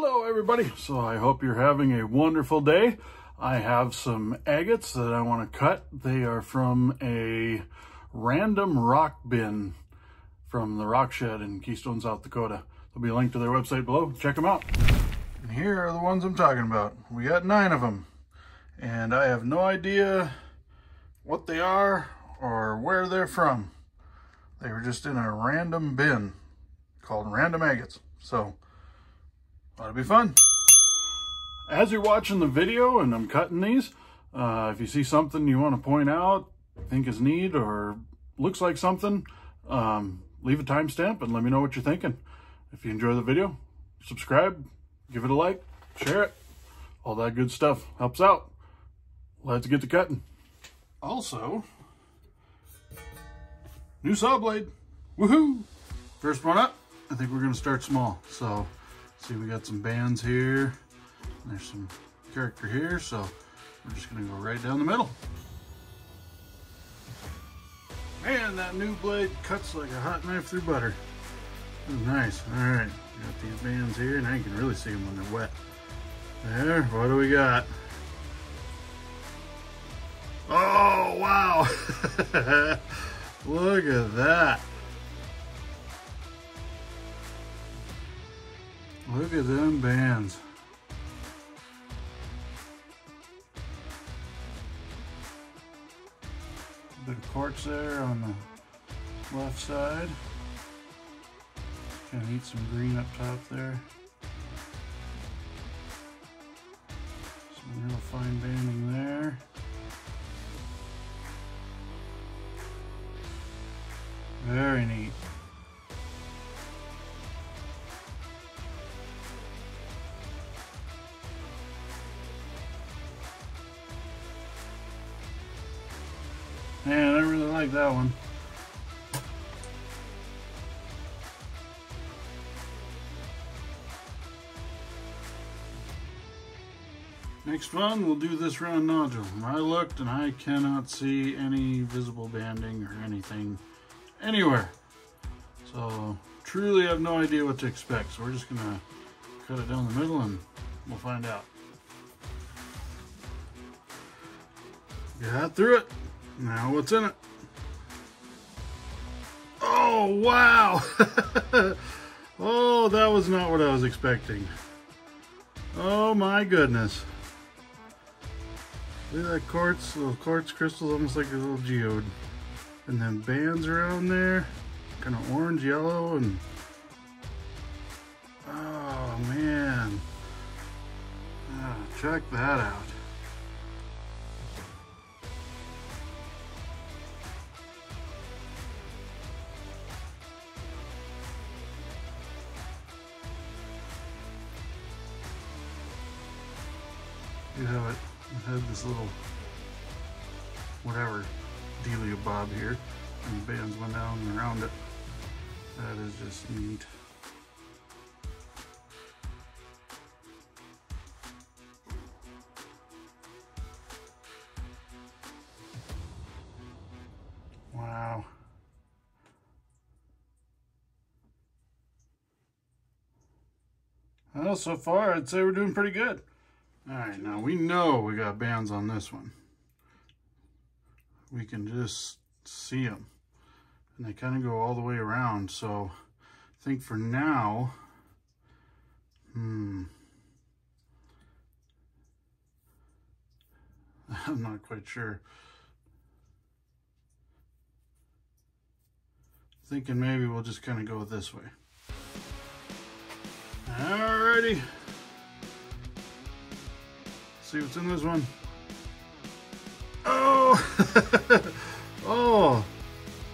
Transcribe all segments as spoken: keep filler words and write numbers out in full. Hello everybody. So I hope you're having a wonderful day. I have some agates that I want to cut. They are from a random rock bin from the Rock Shed in Keystone, South Dakota. There'll be a link to their website below. Check them out. And here are the ones I'm talking about. We got nine of them. And I have no idea what they are or where they're from. They were just in a random bin called random agates. So that'll be fun. As you're watching the video and I'm cutting these, uh, if you see something you want to point out, think is neat, or looks like something, um, leave a timestamp and let me know what you're thinking. If you enjoy the video, subscribe, give it a like, share it. All that good stuff helps out. Let's get to cutting. Also, new saw blade. Woohoo! First one up. I think we're going to start small. So, see, we got some bands here. And there's some character here. So, we're just going to go right down the middle. Man, that new blade cuts like a hot knife through butter. That's nice. All right. Got these bands here. And I can really see them when they're wet. There. What do we got? Oh, wow. Look at that. Look at them bands. Bit of quartz there on the left side. Kind of need some green up top there. Some real fine banding there. Very neat. Man, I really like that one. Next one, we'll do this round nodule. I looked and I cannot see any visible banding or anything anywhere. So truly have no idea what to expect. So we're just gonna cut it down the middle and we'll find out. Got through it. Now what's in it? Oh, wow. Oh, that was not what I was expecting. Oh my goodness. Look at that quartz, little quartz crystals, almost like a little geode. And then bands around there, kind of orange, yellow, and oh man. Oh, check that out. You have it. I had this little whatever delia bob here, and the bands went down and around it. That is just neat. Wow. Well, so far I'd say we're doing pretty good. All right, now we know we got bands on this one. We can just see them. And they kind of go all the way around. So I think for now, hmm. I'm not quite sure. Thinking maybe we'll just kind of go this way. All righty. See what's in this one. Oh, oh,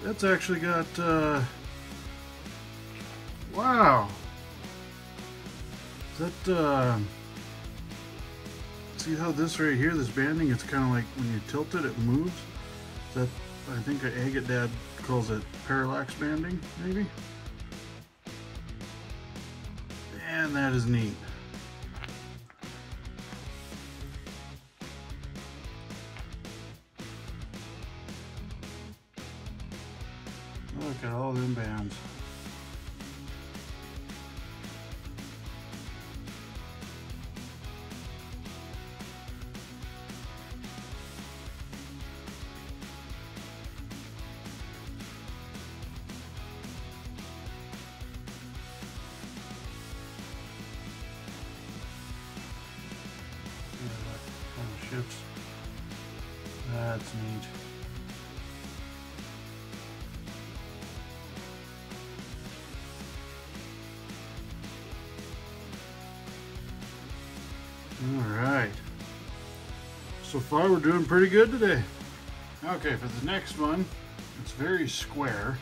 that's actually got, uh, wow. Is that, uh, see how this right here, this banding, it's kind of like when you tilt it, it moves. Is that, I think Agate Dad calls it parallax banding, maybe? And that is neat. Look at all them bands. Oops. That's neat. Alright. So far we're doing pretty good today. Okay, for the next one, it's very square.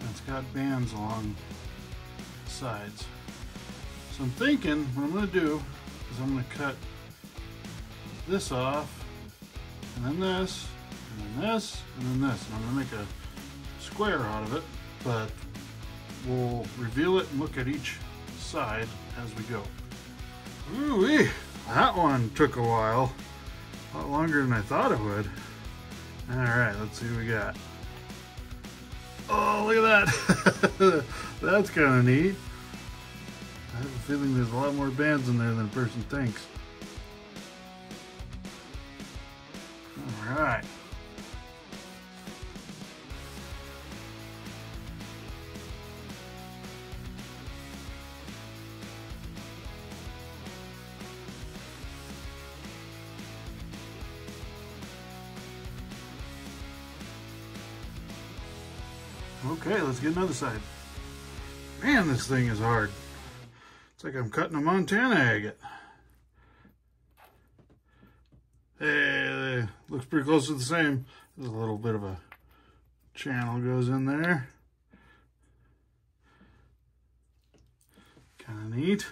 And it's got bands along the sides. So I'm thinking what I'm going to do is I'm going to cut this off, and then this, and then this, and then this. And I'm going to make a square out of it, but we'll reveal it and look at each side as we go. Ooh-wee! That one took a while. A lot longer than I thought it would. Alright, let's see what we got. Oh, look at that! That's kind of neat. I have a feeling there's a lot more bands in there than a person thinks. Alright. Okay, let's get another side. Man, this thing is hard. It's like I'm cutting a Montana agate. Hey, looks pretty close to the same. There's a little bit of a channel goes in there. Kind of neat.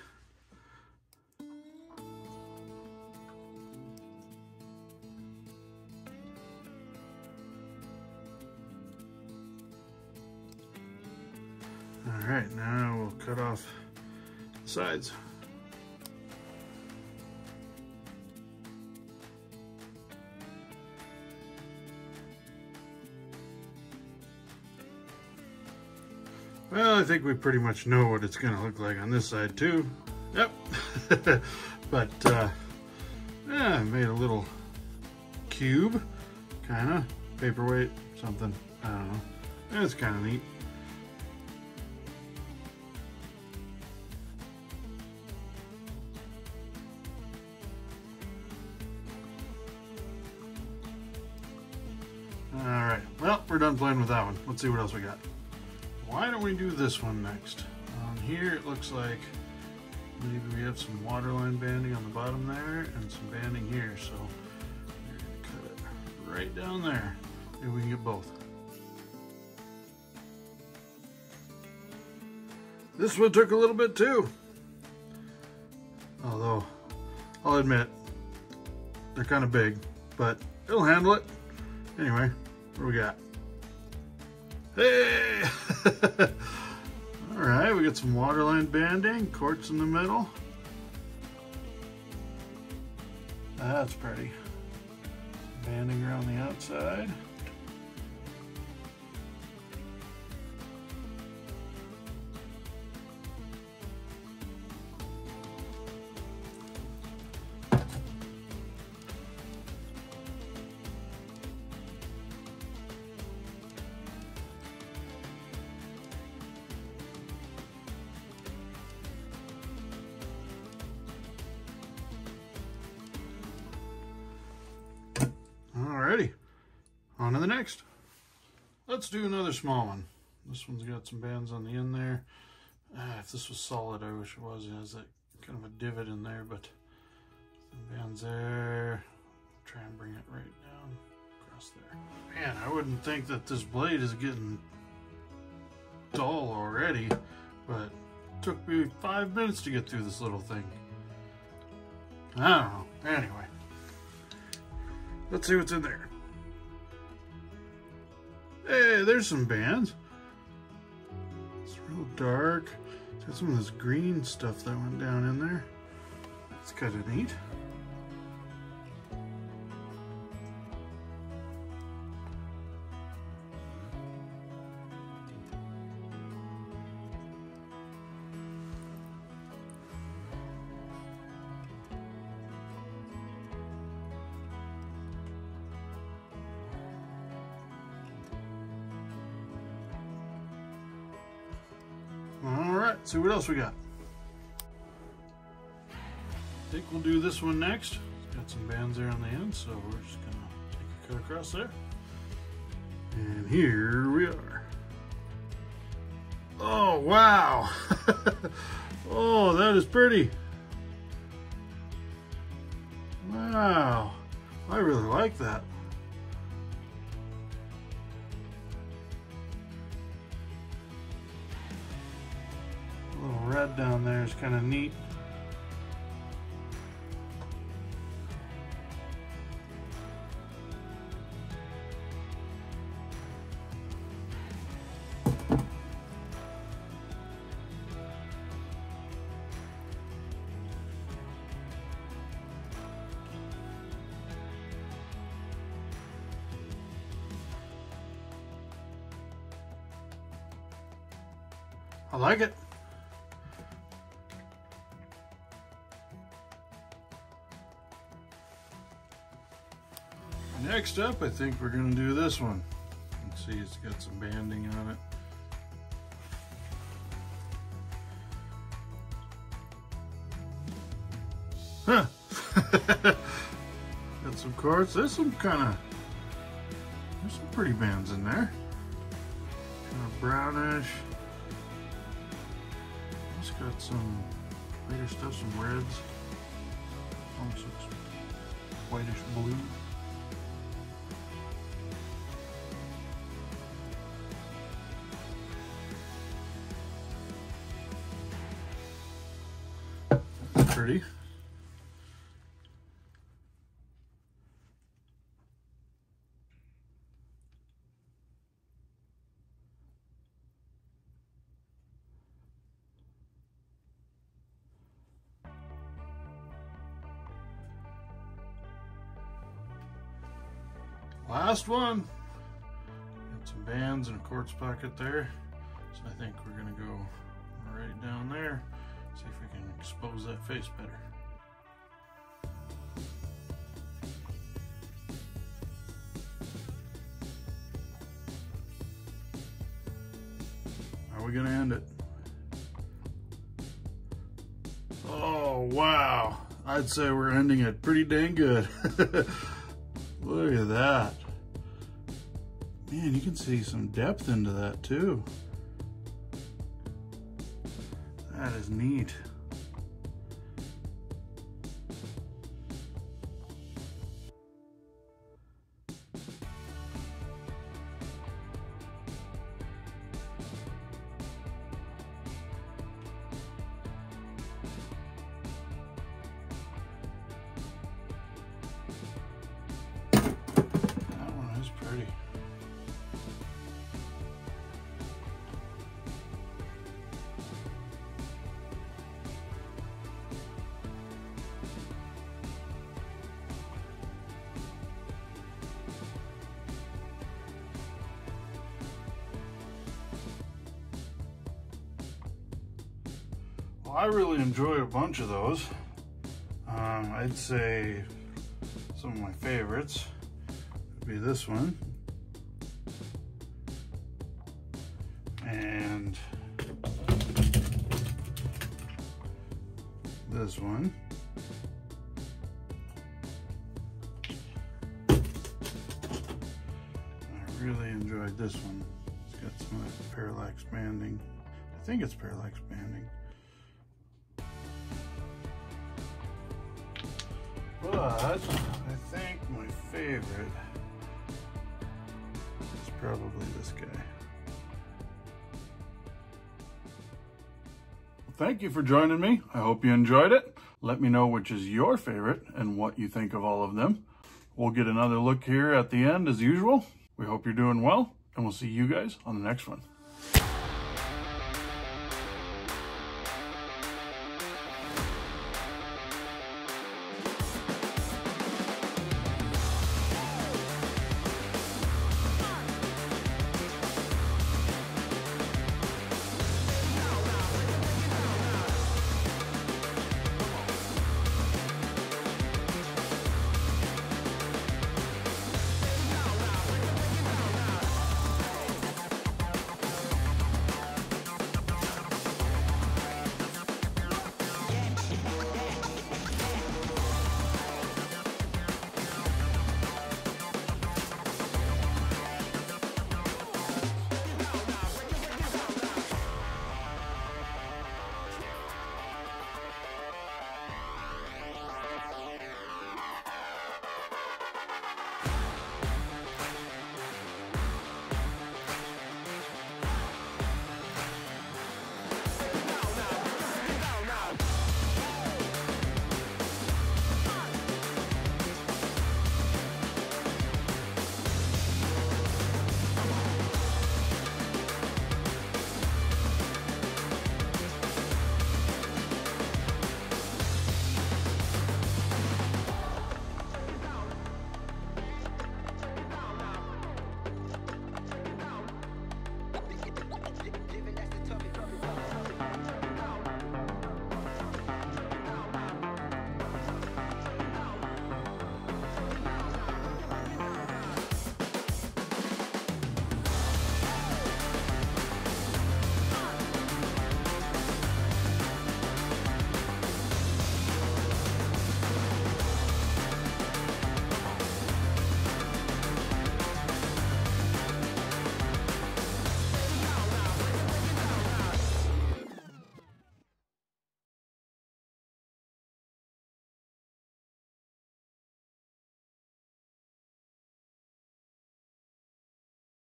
All right, now we'll cut off the sides. Well, I think we pretty much know what it's gonna look like on this side too. Yep. But uh, yeah, I made a little cube, kinda, paperweight, something, I don't know. That's kinda neat. Alright, well, we're done playing with that one. Let's see what else we got. Why don't we do this one next? On here it looks like maybe we have some waterline banding on the bottom there and some banding here, so we're going to cut it right down there. Maybe we can get both. This one took a little bit too. Although, I'll admit, they're kind of big, but it'll handle it. Anyway, what do we got? Hey! Alright, we got some waterline banding, quartz in the middle. That's pretty. Banding around the outside. On to the next. Let's do another small one. This one's got some bands on the end there. Ah, if this was solid, I wish it was. It has that kind of a divot in there, but some bands there. Try and bring it right down across there. Man, I wouldn't think that this blade is getting dull already, but it took me five minutes to get through this little thing. I don't know. Anyway, let's see what's in there. Hey, there's some bands. It's real dark. It's got some of this green stuff that went down in there. It's kind of neat. Alright, see what else we got. I think we'll do this one next. Got some bands there on the end, so we're just gonna take a cut across there. And here we are. Oh, wow. Oh, that is pretty. Wow. I really like that. A little red down there is kind of neat. I like it. Next up, I think we're going to do this one. You can see it's got some banding on it. Huh. Got some quartz. There's some kind of, there's some pretty bands in there. Kind of brownish. Got some bigger stuff, some reds, almost looks whitish blue. That's pretty. Last one. Got some bands and a quartz pocket there. So I think we're gonna go right down there. See if we can expose that face better. How are we gonna end it? Oh, wow. I'd say we're ending it pretty dang good. Look at that. Man, you can see some depth into that too. That is neat. I really enjoy a bunch of those. Um, I'd say some of my favorites would be this one. And this one. I really enjoyed this one. It's got some of that parallax banding. I think it's parallax banding. But I think my favorite is probably this guy. Well, thank you for joining me. I hope you enjoyed it. Let me know which is your favorite and what you think of all of them. We'll get another look here at the end as usual. We hope you're doing well, and we'll see you guys on the next one.